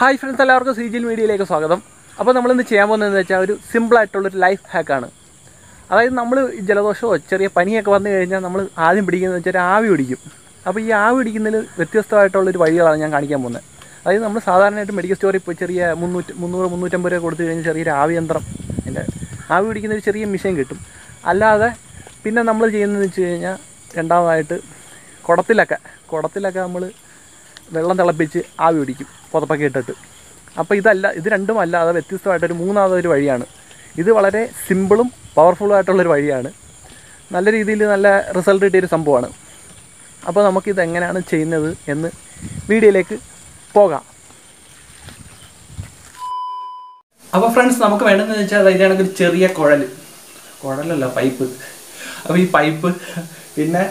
Hi friends, എല്ലാവർക്കും CGL മീഡിയയിലേക്ക് സ്വാഗതം. അപ്പോൾ നമ്മളിന്ന് ചെയ്യാൻ പോകുന്നതെന്ന് വെച്ചാൽ ഒരു സിമ്പിളായിട്ടുള്ളൊരു ലൈഫ് ഹാക്കാണ്. അതായത് നമ്മൾ ജലദോഷമോ ചെറിയ പനിയൊക്കെ വന്നു കഴിഞ്ഞാൽ നമ്മൾ ആദ്യം പിടിക്കുന്നതെന്ന് വെച്ചാൽ ആവി പിടിക്കും. അപ്പോൾ ഈ ആവി പിടിക്കുന്നതിൽ വ്യത്യസ്തമായിട്ടുള്ളൊരു വഴികളാണ് ഞാൻ കാണിക്കാൻ പോകുന്നത്. അതായത് നമ്മൾ സാധാരണയായിട്ട് മെഡിക്കൽ സ്റ്റോറിൽ പോയി ചെറിയ 300-350 രൂപ കൊടുത്തു കഴിഞ്ഞാൽ ചെറിയൊരു ആവി യന്ത്രം, എൻ്റെ ആവി പിടിക്കുന്നൊരു ചെറിയ മെഷീൻ കിട്ടും. അല്ലാതെ പിന്നെ നമ്മൾ ചെയ്യുന്നതെന്ന് വെച്ച് കഴിഞ്ഞാൽ രണ്ടാമതായിട്ട് കുടത്തിലൊക്കെ നമ്മൾ വെള്ളം തിളപ്പിച്ച് ആവി പിടിക്കും പുതപ്പൊക്കെ ഇട്ടിട്ട്. അപ്പോൾ ഇത് രണ്ടും അല്ലാതെ വ്യത്യസ്തമായിട്ടൊരു മൂന്നാമതൊരു വഴിയാണ്. ഇത് വളരെ സിമ്പിളും പവർഫുള്ളുമായിട്ടുള്ളൊരു വഴിയാണ്. നല്ല രീതിയിൽ നല്ല റിസൾട്ട് കിട്ടിയൊരു സംഭവമാണ്. അപ്പോൾ നമുക്കിതെങ്ങനെയാണ് ചെയ്യുന്നത് എന്ന് വീഡിയോയിലേക്ക് പോകാം. അപ്പോൾ ഫ്രണ്ട്സ്, നമുക്ക് വേണ്ടതെന്ന് വെച്ചാൽ അതായത് ഒരു ചെറിയ കുഴലല്ല പൈപ്പ്. അപ്പോൾ ഈ പൈപ്പ് പിന്നെ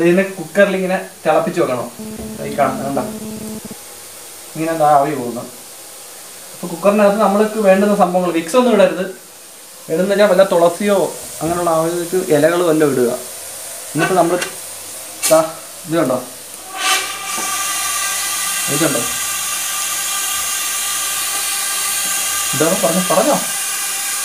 ഇതിനെ കുക്കറിൽ ഇങ്ങനെ തിളപ്പിച്ച് വെക്കണം. ഈ കാണുന്നുണ്ട, ഇങ്ങനെ ആവി പോകുന്നു. അപ്പോൾ കുക്കറിനകത്ത് നമ്മൾക്ക് വേണ്ടുന്ന സംഭവങ്ങൾ വിക്സ് ഒന്നും ഇടരുത്. ഇടുന്ന വെച്ചാൽ വല്ല തുളസിയോ അങ്ങനെയുള്ള ആവശ്യക്ക് ഇലകൾ വല്ലതും ഇടുക. എന്നിട്ട് നമ്മൾ ഇതുണ്ടോ ഇതാണ് പറഞ്ഞോ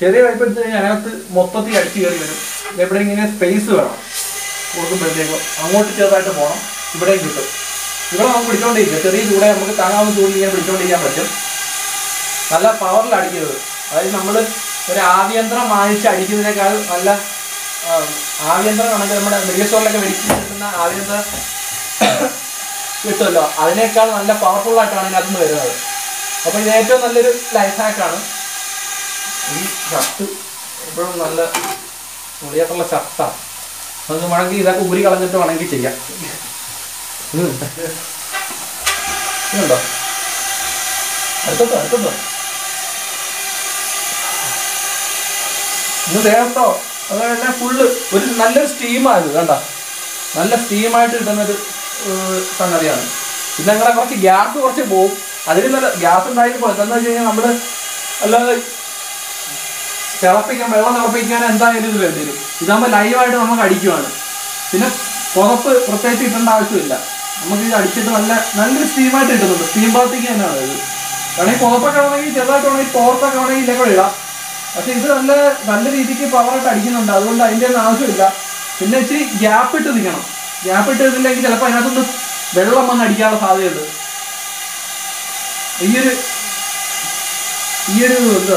ചെറിയ പൈപ്പ് എടുത്ത് കഴിഞ്ഞാൽ അതിനകത്ത് മൊത്തത്തിൽ അടിച്ചു കയറി വരും. എവിടെ ഇങ്ങനെ സ്പേസ് വേണം കൊടുക്കുമ്പോഴത്തേക്കും അങ്ങോട്ട് ചെറുതായിട്ട് പോകണം. ഇവിടെയും കിട്ടും. ഇവിടെ നമുക്ക് പിടിച്ചോണ്ടിരിക്കുക. ചെറിയ ചൂടെ നമുക്ക് താങ്ങാവുന്ന ചൂടിൽ ഇങ്ങനെ പിടിച്ചോണ്ടിരിക്കാൻ പറ്റും. നല്ല പവറിൽ അടിക്കുന്നത്. അതായത് നമ്മൾ ഒരു ആവ്യന്ത്രം വാങ്ങിച്ച് അടിക്കുന്നതിനേക്കാൾ നല്ല ആവ്യന്ത്രമാണെങ്കിൽ നമ്മുടെ മെഡിക്കൽ സ്റ്റോറിലൊക്കെ മെഡിസിൻ കിട്ടുന്ന ആവ്യന്ത്രം കിട്ടുമല്ലോ, അതിനേക്കാൾ നല്ല പവർഫുള്ളായിട്ടാണ് ഇതിനകത്ത് വരുന്നത്. അപ്പോൾ ഇത് ഏറ്റവും നല്ലൊരു ലൈഫ് ഹാക്കാണ്. ഈ ഷർട്ട് എപ്പോഴും നല്ല മുടിയായിട്ടുള്ള ഷർട്ടാണ്. നമുക്ക് വേണമെങ്കിൽ ഇതൊക്കെ ഊരി കളഞ്ഞിട്ട് വേണമെങ്കിൽ ചെയ്യാം. ണ്ടോ അടുത്തോ ഇത് ദേഹത്തോ അതുപോലെ ഫുള്ള് ഒരു നല്ലൊരു സ്റ്റീമാണ്. ഇത് കണ്ട, നല്ല സ്റ്റീമായിട്ട് കിട്ടുന്നൊരു സംഗതിയാണ്. ഇത് ഞങ്ങളുടെ കുറച്ച് ഗ്യാസ് കുറച്ച് പോവും. അതിൽ നല്ല ഗ്യാസ് ഉണ്ടായിട്ട് പോകും. എന്താണെന്ന് വെച്ച് കഴിഞ്ഞാൽ നമ്മൾ അല്ലാതെ തിളപ്പിക്കാൻ വെള്ളം തിളപ്പിക്കാൻ എന്തായാലും ഇത് വേണ്ടി വരും. ഇതാകുമ്പോൾ ലൈവായിട്ട് നമുക്ക് അടിക്കുവാണ്. പിന്നെ പുറത്ത് പ്രത്യേകിച്ച് കിട്ടേണ്ട ആവശ്യമില്ല. നമുക്ക് ഇത് അടിച്ചിട്ട് നല്ലൊരു സ്റ്റീമായിട്ട് കിട്ടുന്നുണ്ട്. സ്റ്റീം ഭാഗത്തേക്ക് തന്നെയാണ് ഇത്. കാരണം ഈ പുറത്തൊക്കെ ആണെങ്കിൽ ചെറുതായിട്ടാണെങ്കിൽ പുറത്തൊക്കെ ആണെങ്കിൽ ഇലകൾ ഇടാം. പക്ഷെ ഇത് നല്ല നല്ല രീതിക്ക് പവറായിട്ട് അടിക്കുന്നുണ്ട്. അതുകൊണ്ട് അതിൻ്റെ ഒന്നും ആവശ്യമില്ല. പിന്നെ ഇച്ചിരി ഗ്യാപ്പ് ഇട്ട് നിൽക്കണം. ഗ്യാപ്പ് ഇട്ട് നിന്നില്ലെങ്കിൽ ചിലപ്പോൾ അതിനകത്തൊന്ന് വെള്ളം വന്ന് അടിക്കാനുള്ള സാധ്യതയുണ്ട്. ഈയൊരു എന്താ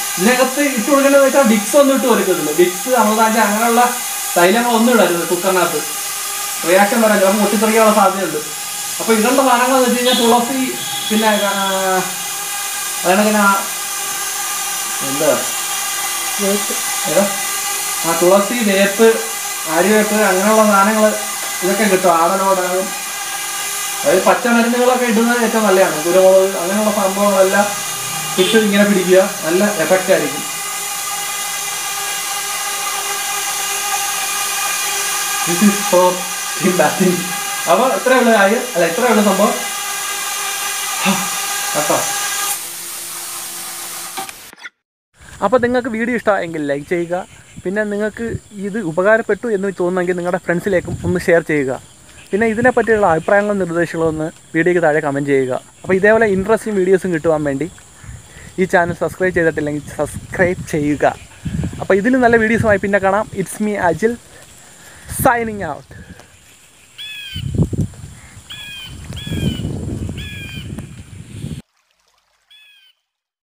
ഇതിനകത്ത് ഇട്ട് കൊടുക്കേണ്ടതെന്ന് വെച്ചാൽ വിക്സ് ഒന്നും ഇട്ട് കൊടുക്കുന്നില്ല. വിക്സ് അമൃതാഞ്ച അങ്ങനെയുള്ള തൈലങ്ങളൊന്നും ഇടായിരുന്നു കുക്കറിനകത്ത്. റിയാക്ഷൻ വരാൻ നമുക്ക് ഒട്ടിത്തെറിക്കാനുള്ള സാധ്യതയുണ്ട്. അപ്പോൾ ഇതിനുള്ള സാധനങ്ങളെന്ന് വെച്ച് കഴിഞ്ഞാൽ തുളസി, പിന്നെ അതാണെങ്കിൽ തുളസി, വേപ്പ്, ആര്യവേപ്പ്, അങ്ങനെയുള്ള സാധനങ്ങൾ ഇതൊക്കെ കിട്ടും. ആടലോടാകും. അതായത് പച്ചമരുന്നുകളൊക്കെ ഇടുന്നത് ഏറ്റവും നല്ലതാണ്. കുരുമുളക് അങ്ങനെയുള്ള സംഭവങ്ങളെല്ലാം ഇട്ട് ഇങ്ങനെ പിടിക്കുക. നല്ല എഫക്റ്റ് ആയിരിക്കും. അപ്പോൾ എത്രയുള്ള കാര്യം അല്ല, എത്രയുള്ള സംഭവം കേട്ടോ. അപ്പോൾ നിങ്ങൾക്ക് വീഡിയോ ഇഷ്ടമായെങ്കിൽ ലൈക്ക് ചെയ്യുക. പിന്നെ നിങ്ങൾക്ക് ഇത് ഉപകാരപ്പെട്ടു എന്ന് തോന്നുമെങ്കിൽ നിങ്ങളുടെ ഫ്രണ്ട്സിലേക്കും ഒന്ന് ഷെയർ ചെയ്യുക. പിന്നെ ഇതിനെപ്പറ്റിയുള്ള അഭിപ്രായങ്ങളും നിർദ്ദേശങ്ങളൊന്ന് വീഡിയോയ്ക്ക് താഴെ കമൻറ്റ് ചെയ്യുക. അപ്പോൾ ഇതേപോലെ ഇൻട്രസ്റ്റിംഗ് വീഡിയോസും കിട്ടുവാൻ വേണ്ടി ഈ ചാനൽ സബ്സ്ക്രൈബ് ചെയ്തിട്ടില്ലെങ്കിൽ സബ്സ്ക്രൈബ് ചെയ്യുക. അപ്പോൾ ഇതിൽ നല്ല വീഡിയോസുമായി പിന്നെ കാണാം. It's me Ajil, signing out.